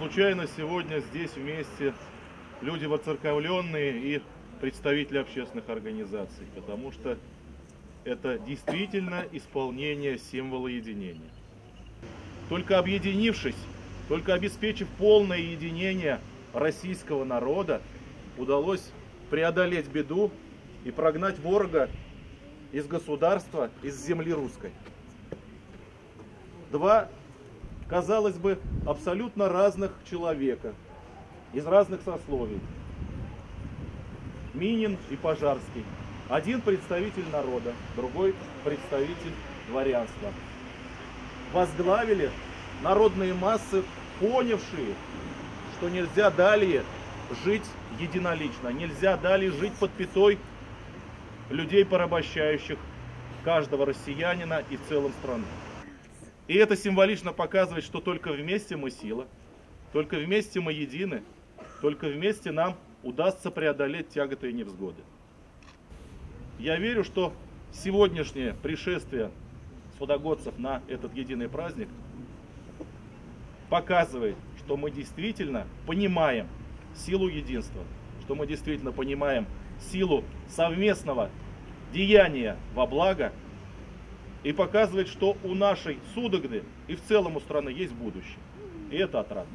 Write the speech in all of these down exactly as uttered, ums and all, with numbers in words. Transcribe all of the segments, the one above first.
случайно сегодня здесь вместе люди воцерковленные и представители общественных организаций, потому что это действительно исполнение символа единения. Только объединившись, только обеспечив полное единение российского народа, удалось преодолеть беду и прогнать ворога из государства, из земли русской. Два, казалось бы, абсолютно разных человека, из разных сословий. Минин и Пожарский. Один представитель народа, другой представитель дворянства. Возглавили народные массы, понявшие, что нельзя далее жить единолично, нельзя далее жить под пятой людей, порабощающих каждого россиянина и в целом страны. И это символично показывает, что только вместе мы сила, только вместе мы едины, только вместе нам удастся преодолеть тяготы и невзгоды. Я верю, что сегодняшнее пришествие судогодцев на этот единый праздник показывает, что мы действительно понимаем силу единства, что мы действительно понимаем силу совместного деяния во благо, и показывает, что у нашей Судогды и в целом у страны есть будущее. И это отрадно.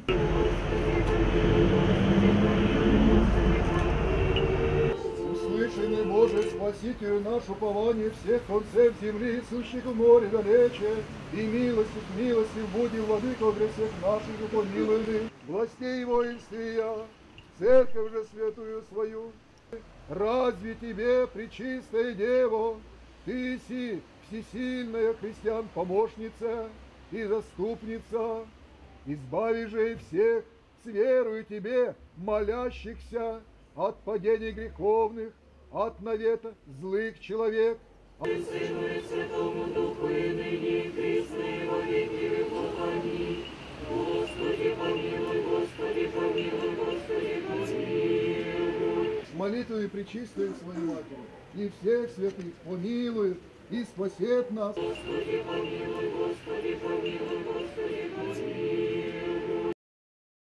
Услышанный Боже, Спаситель наш, упование всех концев земли, сущих в море далече, и милостью к милости буди, владыка для всех наших и помилуй, властей его и всея, церковь же святую свою. Разве тебе, пречистая Дева, ты си всесильная христиан помощница и заступница, избави же и всех с верою тебе, молящихся, от падений греховных, от навета злых человек. Молитвою пречистую свою Матери, и всех святых помилует и спасет нас. Господи, помилуй, Господи, помилуй, Господи, помилуй.